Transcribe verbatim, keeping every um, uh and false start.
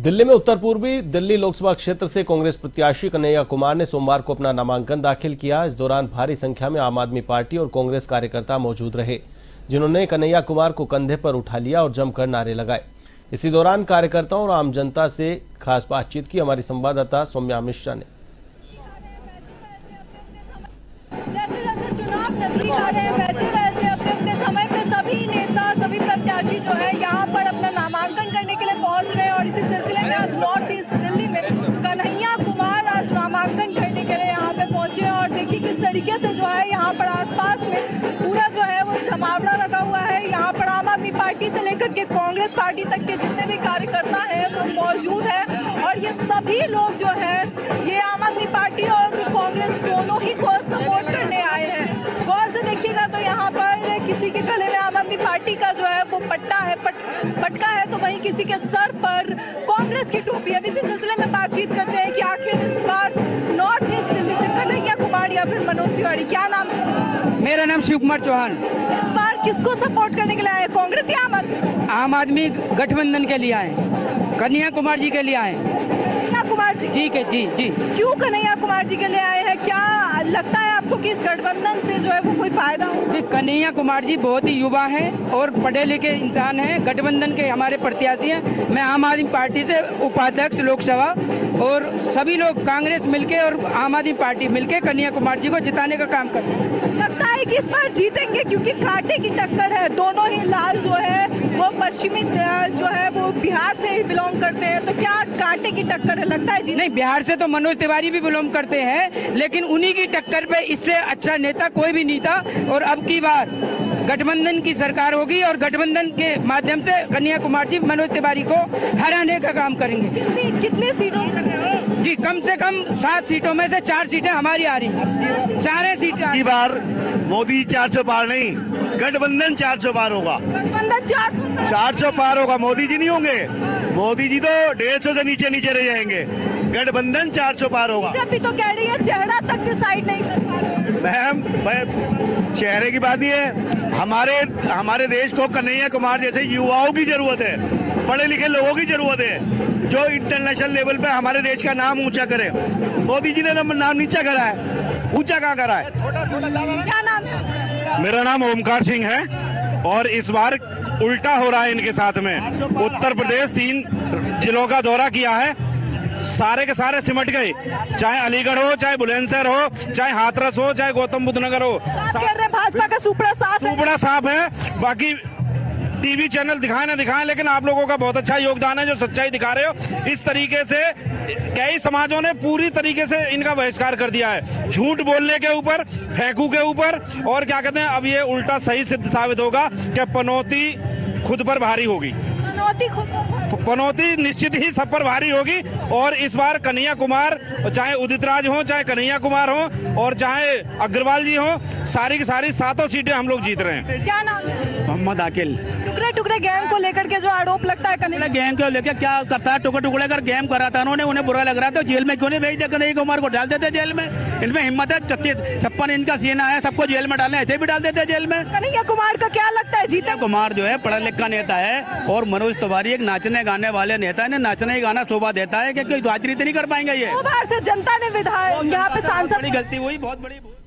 दिल्ली में उत्तर पूर्वी दिल्ली लोकसभा क्षेत्र से कांग्रेस प्रत्याशी कन्हैया कुमार ने सोमवार को अपना नामांकन दाखिल किया। इस दौरान भारी संख्या में आम आदमी पार्टी और कांग्रेस कार्यकर्ता मौजूद रहे, जिन्होंने कन्हैया कुमार को कंधे पर उठा लिया और जमकर नारे लगाए। इसी दौरान कार्यकर्ताओं और आम जनता से खास बातचीत की हमारी संवाददाता सौम्या मिश्रा ने। से जो है यहाँ पर आसपास में पूरा जो है वो जमावड़ा लगा हुआ है। यहाँ पर आम आदमी पार्टी से लेकर के कांग्रेस पार्टी तक के जितने भी कार्यकर्ता हैं वो तो मौजूद हैं और ये सभी लोग जो है ये आम आदमी पार्टी और कांग्रेस दोनों ही को सपोर्ट करने आए हैं। गौर से देखिएगा तो यहाँ पर किसी के गले में आम आदमी पार्टी का जो है वो पट्टा है, पट, पटका है, तो वहीं किसी के सर पर कांग्रेस की टोपी है। इसी सिलसिले में बातचीत करते हैं कि आखिर इस बार नॉर्थ ईस्ट दिल्ली से कन्हैया कुमार या फिर मनोज तिवारी, क्या नाम? मेरा नाम शिव कुमार चौहान। इस बार किसको सपोर्ट करने के लिए आए, कांग्रेस या आम आदमी? आम आदमी गठबंधन के लिए आए, कन्हैया कुमार जी के लिए आए। कन्हैया कुमार जी जी के जी जी क्यों कन्हैया कुमार जी के लिए आए हैं? क्या लगता है आपको कि इस गठबंधन से जो है वो कोई फायदा हो? कन्हैया कुमार जी बहुत ही युवा है और पढ़े लिखे इंसान है, गठबंधन के हमारे प्रत्याशी हैं। मैं आम आदमी पार्टी से उपाध्यक्ष लोकसभा और सभी लोग कांग्रेस मिलके और आम आदमी पार्टी मिलके कन्हैया कुमार जी को जिताने का काम करते हैं। लगता है कि इस बार जीतेंगे क्योंकि कांटे की टक्कर है, दोनों ही लाल जो है वो पश्चिमी जो है वो बिहार से ही बिलोंग करते हैं, तो क्या कांटे की टक्कर है? लगता है जी नहीं, बिहार से तो मनोज तिवारी भी बिलोंग करते हैं, लेकिन उन्हीं की टक्कर पे इससे अच्छा नेता कोई भी नहीं था। और अब की बार गठबंधन की सरकार होगी और गठबंधन के माध्यम से कन्हैया कुमार जी मनोज तिवारी को हराने का काम करेंगे। कितनी, कितने सीटों जी? कम से कम सात सीटों में से चार सीटें हमारी आ रही हैं, चारे सीटें की बार मोदी चार सौ पार नहीं, गठबंधन चार सौ पार होगा। गठबंधन चार सौ पार होगा, मोदी जी नहीं होंगे। मोदी जी तो डेढ़ सौ से नीचे नीचे रह जाएंगे, गठबंधन चार सौ पार होगा। अभी तो कह रही है चेहरा तक डिसाइड नहीं कर पा रहे। मैम मैं चेहरे की बात नहीं है, हमारे हमारे देश को कन्हैया कुमार जैसे युवाओं की जरूरत है, पढ़े लिखे लोगों की जरूरत है जो इंटरनेशनल लेवल पे हमारे देश का नाम ऊंचा करे। मोदी जी ने नाम नीचा करा है, ऊंचा कहाँ करा है? थोड़ा, थोड़ा, क्या नाम है? मेरा नाम ओमकार सिंह है और इस बार उल्टा हो रहा है इनके साथ में। उत्तर प्रदेश तीन जिलों का दौरा किया है, सारे के सारे सिमट गए, चाहे अलीगढ़ हो, चाहे बुलंदशहर हो, चाहे हाथरस हो, चाहे गौतम बुद्ध नगर हो। भाजपा का सुपड़ा साफ है, सुपड़ा साफ है। बाकी टीवी चैनल दिखाए ना दिखाए, लेकिन आप लोगों का बहुत अच्छा योगदान है जो सच्चाई दिखा रहे हो। इस तरीके से कई समाजों ने पूरी तरीके से इनका बहिष्कार कर दिया है, झूठ बोलने के ऊपर, फेंकू के ऊपर, और क्या कहते हैं अब ये उल्टा सही सिद्ध साबित होगा कि पनौती खुद पर भारी होगी। पनौती खुद पनौती निश्चित ही सब पर भारी होगी। और इस बार कन्हैया कुमार, चाहे उदित राज हो, चाहे कन्हैया कुमार हो और चाहे अग्रवाल जी हो, सारी की सारी सातों सीटें हम लोग जीत रहे हैं। क्या नाम है? मोहम्मद आकिल। टुकड़े टुकड़े गैंग को लेकर के जो आरोप लगता है कन्हैया, गैंग को लेकर क्या करता है, टुकड़े टुकड़े कर गैंग कर रहा था, उन्होंने उन्हें बुरा लग रहा था, जेल में क्यों नहीं भेज दिया कन्हैया कुमार को? डाल देते जेल में, इनमें हिम्मत है, छत्तीस छप्पन इनका सीना है, सबको जेल में डालना, ऐसे भी डाल देते जेल में। कन्हैया कुमार का क्या लगता है जीता? कुमार जो है पढ़ा लिखा नेता है और मनोज तिवारी एक नाचने गाने वाले नेता है, नाचने ही गाना शोभा देता है, क्योंकि राजनीति नहीं कर पाएंगे ये। जनता ने विधायक यहाँ पे सांसद, बड़ी गलती हुई, बहुत बड़ी।